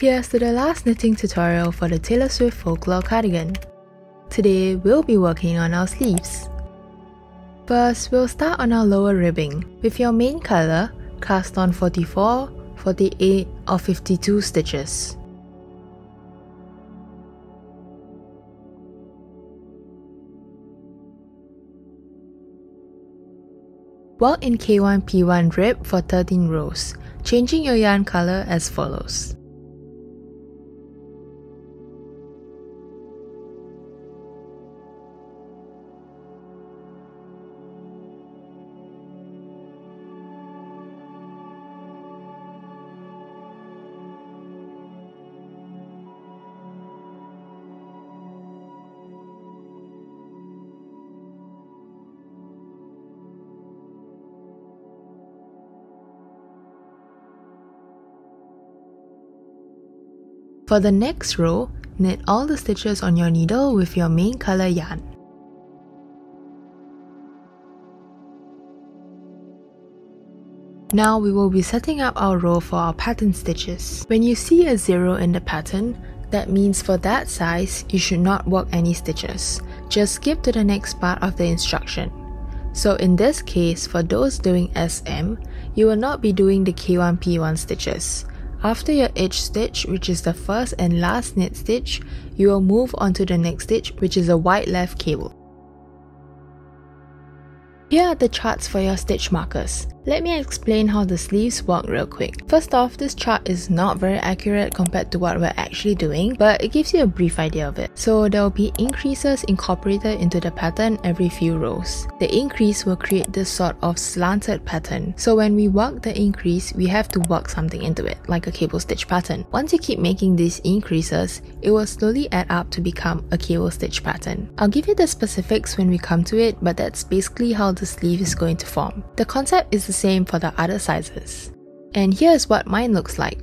Here's to the last knitting tutorial for the Taylor Swift Folklore Cardigan. Today, we'll be working on our sleeves. First, we'll start on our lower ribbing with your main colour, cast on 44, 48 or 52 stitches. Work in K1 P1 rib for 13 rows, changing your yarn colour as follows. For the next row, knit all the stitches on your needle with your main color yarn. Now we will be setting up our row for our pattern stitches. When you see a 0 in the pattern, that means for that size, you should not work any stitches. Just skip to the next part of the instruction. So in this case, for those doing SM, you will not be doing the K1-P1 stitches. After your edge stitch, which is the first and last knit stitch, you will move on to the next stitch, which is a wide left cable. Here are the charts for your stitch markers. Let me explain how the sleeves work real quick. First off, this chart is not very accurate compared to what we're actually doing, but it gives you a brief idea of it. So there will be increases incorporated into the pattern every few rows. The increase will create this sort of slanted pattern. So when we work the increase, we have to work something into it, like a cable stitch pattern. Once you keep making these increases, it will slowly add up to become a cable stitch pattern. I'll give you the specifics when we come to it, but that's basically how the sleeve is going to form. The concept is the same for the other sizes. And here's what mine looks like.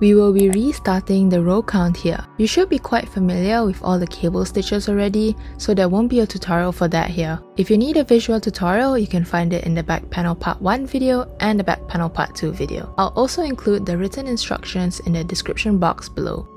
We will be restarting the row count here. You should be quite familiar with all the cable stitches already, so there won't be a tutorial for that here. If you need a visual tutorial, you can find it in the back panel part 1 video and the back panel part 2 video. I'll also include the written instructions in the description box below.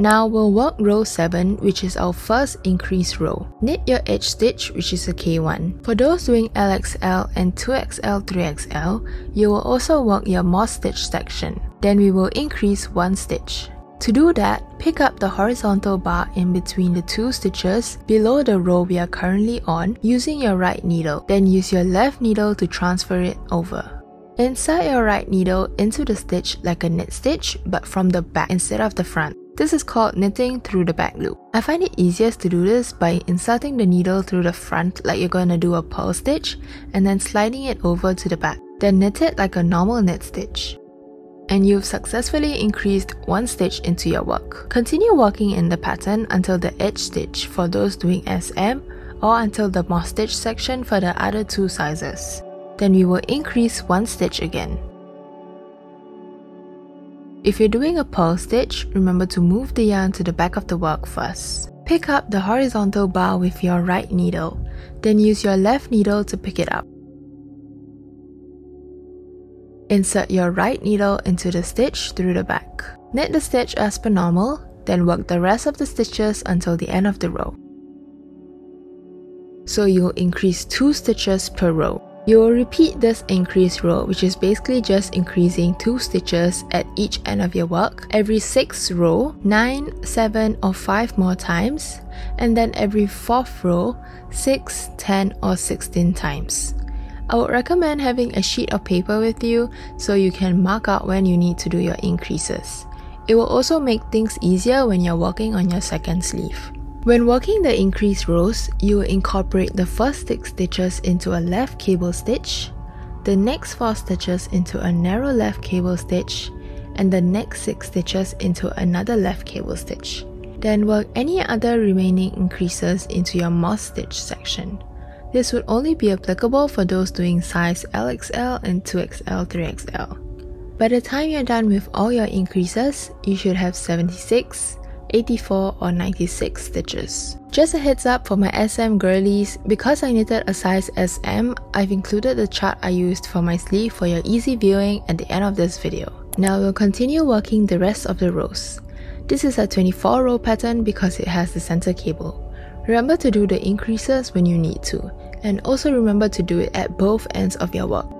Now we'll work row 7, which is our first increase row. Knit your edge stitch, which is a K1. For those doing LXL and 2XL, 3XL, you will also work your more stitch section. Then we will increase 1 stitch. To do that, pick up the horizontal bar in between the 2 stitches below the row we are currently on using your right needle. Then use your left needle to transfer it over. Insert your right needle into the stitch like a knit stitch, but from the back instead of the front. This is called knitting through the back loop. I find it easiest to do this by inserting the needle through the front like you're going to do a purl stitch and then sliding it over to the back. Then knit it like a normal knit stitch. and you've successfully increased one stitch into your work. Continue working in the pattern until the edge stitch for those doing SM, or until the more stitch section for the other two sizes. Then we will increase one stitch again. If you're doing a purl stitch, remember to move the yarn to the back of the work first. Pick up the horizontal bar with your right needle, then use your left needle to pick it up. Insert your right needle into the stitch through the back. Knit the stitch as per normal, then work the rest of the stitches until the end of the row. So you'll increase 2 stitches per row. You will repeat this increase row, which is basically just increasing 2 stitches at each end of your work, every 6th row, 9, 7 or 5 more times, and then every 4th row, 6, 10 or 16 times. I would recommend having a sheet of paper with you so you can mark out when you need to do your increases. It will also make things easier when you're working on your second sleeve. When working the increase rows, you will incorporate the first 6 stitches into a left cable stitch, the next 4 stitches into a narrow left cable stitch, and the next 6 stitches into another left cable stitch. Then work any other remaining increases into your moss stitch section. This would only be applicable for those doing size LXL and 2XL, 3XL. By the time you're done with all your increases, you should have 76, 84 or 96 stitches. Just a heads up for my SM girlies, because I knitted a size SM, I've included the chart I used for my sleeve for your easy viewing at the end of this video. Now we'll continue working the rest of the rows. This is a 24 row pattern because it has the center cable. Remember to do the increases when you need to, and also remember to do it at both ends of your work.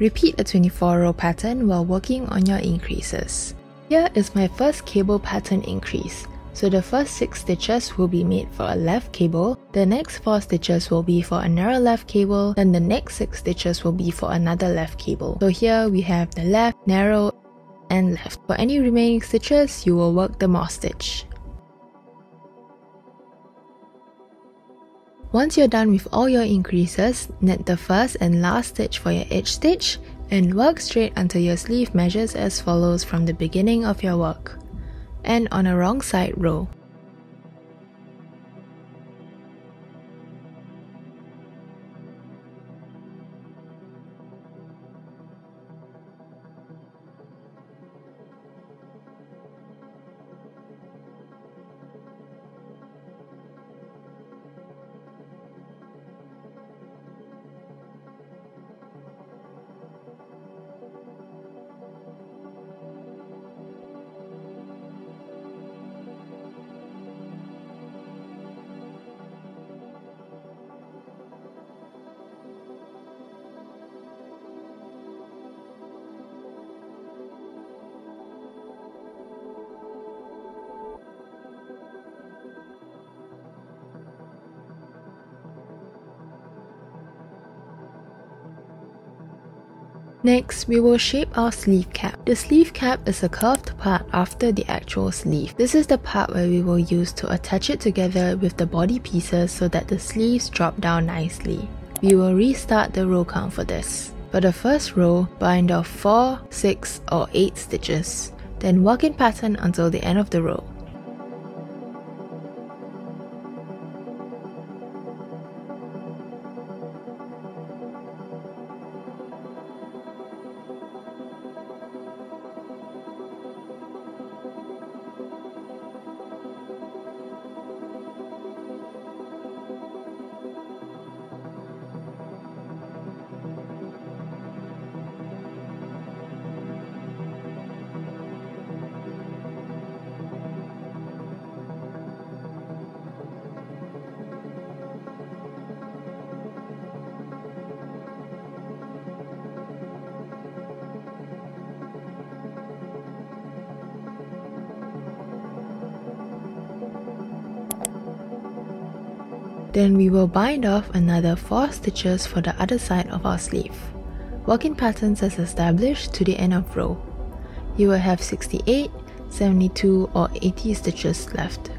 Repeat a 24 row pattern while working on your increases. Here is my first cable pattern increase. So the first 6 stitches will be made for a left cable, the next 4 stitches will be for another left cable, then the next 6 stitches will be for another left cable. So here we have the left, narrow, and left. For any remaining stitches, you will work the moss stitch. Once you're done with all your increases, knit the first and last stitch for your edge stitch and work straight until your sleeve measures as follows from the beginning of your work. End on a wrong side row. Next, we will shape our sleeve cap. The sleeve cap is a curved part after the actual sleeve. This is the part where we will use to attach it together with the body pieces so that the sleeves drop down nicely. We will restart the row count for this. For the first row, bind off 4, 6 or 8 stitches. Then work in pattern until the end of the row. Then we will bind off another 4 stitches for the other side of our sleeve. Work in patterns as established to the end of row. You will have 68, 72 or 80 stitches left.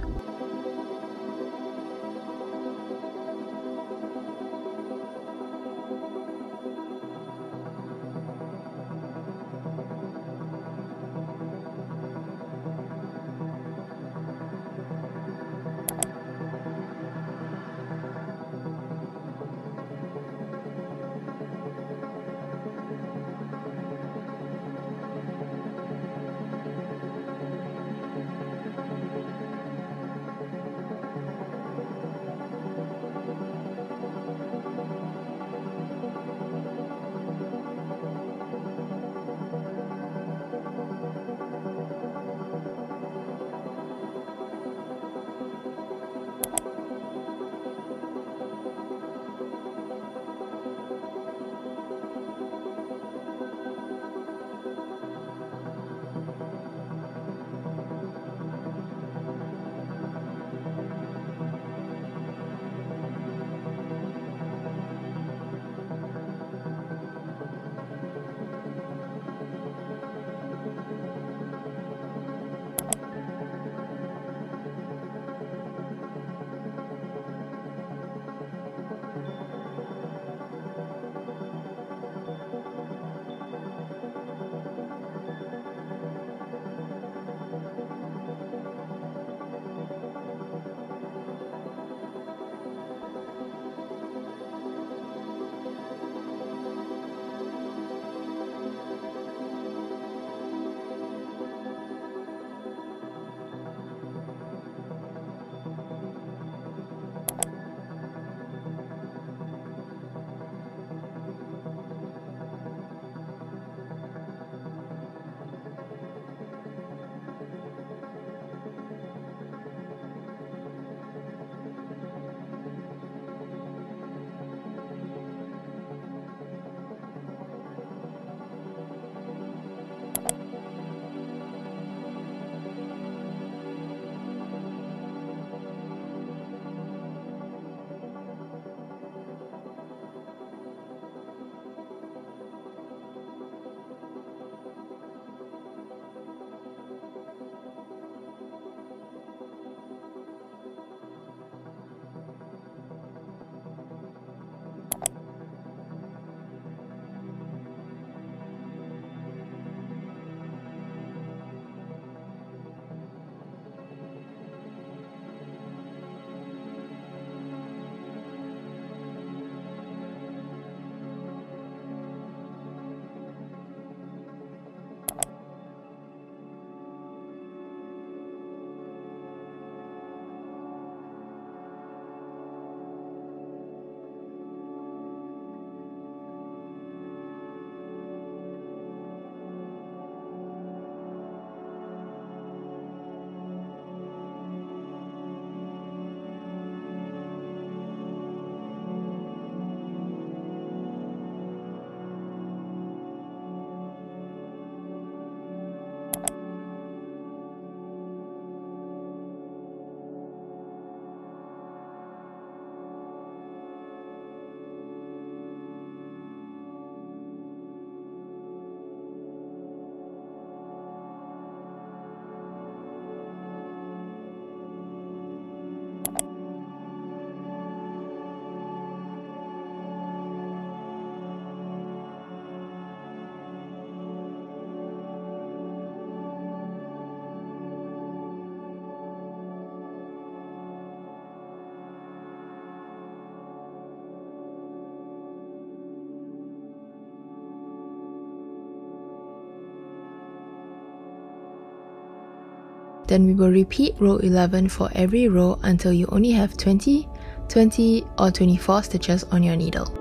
Then we will repeat row 11 for every row until you only have 20, 20 or 24 stitches on your needle.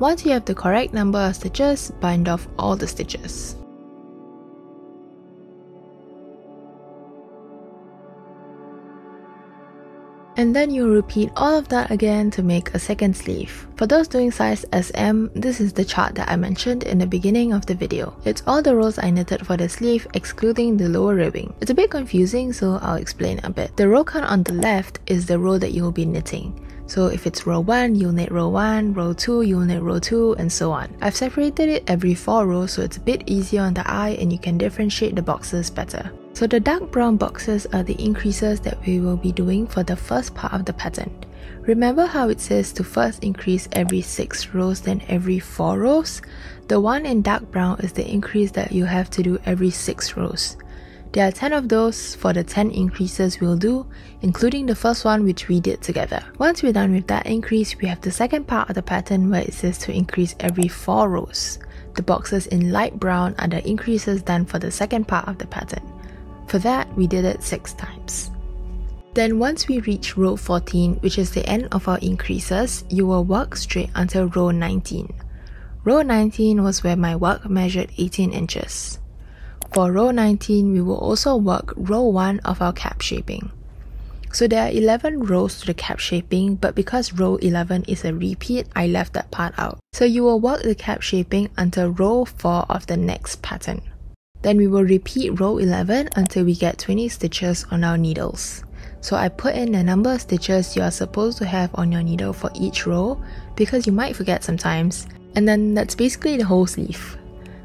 Once you have the correct number of stitches, bind off all the stitches. And then you'll repeat all of that again to make a second sleeve. For those doing size SM, this is the chart that I mentioned in the beginning of the video. It's all the rows I knitted for the sleeve, excluding the lower ribbing. It's a bit confusing, so I'll explain a bit. The row count on the left is the row that you'll be knitting. So if it's row 1, you'll knit row 1, row 2, you'll knit row 2, and so on. I've separated it every 4 rows so it's a bit easier on the eye and you can differentiate the boxes better. So the dark brown boxes are the increases that we will be doing for the first part of the pattern. Remember how it says to first increase every 6 rows then every 4 rows? The one in dark brown is the increase that you have to do every 6 rows. There are 10 of those for the 10 increases we'll do, including the first one which we did together. Once we're done with that increase, we have the second part of the pattern where it says to increase every 4 rows. The boxes in light brown are the increases done for the second part of the pattern. For that, we did it 6 times. Then once we reach row 14, which is the end of our increases, you will work straight until row 19. Row 19 was where my work measured 18 inches. For row 19, we will also work row 1 of our cap shaping. So there are 11 rows to the cap shaping, but because row 11 is a repeat, I left that part out. So you will work the cap shaping until row 4 of the next pattern. Then we will repeat row 11 until we get 20 stitches on our needles. So I put in the number of stitches you are supposed to have on your needle for each row, because you might forget sometimes. And then that's basically the whole sleeve.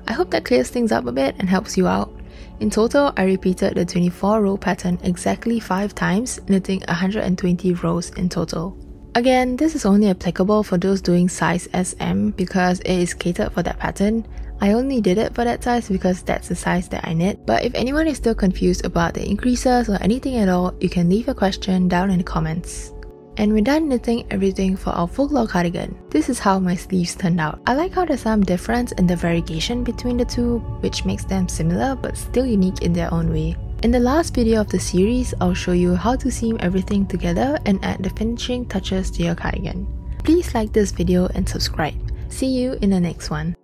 I hope that clears things up a bit and helps you out. In total, I repeated the 24 row pattern exactly 5 times, knitting 120 rows in total. Again, this is only applicable for those doing size SM because it is catered for that pattern. I only did it for that size because that's the size that I knit. But if anyone is still confused about the increases or anything at all, you can leave a question down in the comments. And we're done knitting everything for our folklore cardigan. This is how my sleeves turned out. I like how there's some difference in the variegation between the two, which makes them similar but still unique in their own way. In the last video of the series, I'll show you how to seam everything together and add the finishing touches to your cardigan. Please like this video and subscribe. See you in the next one.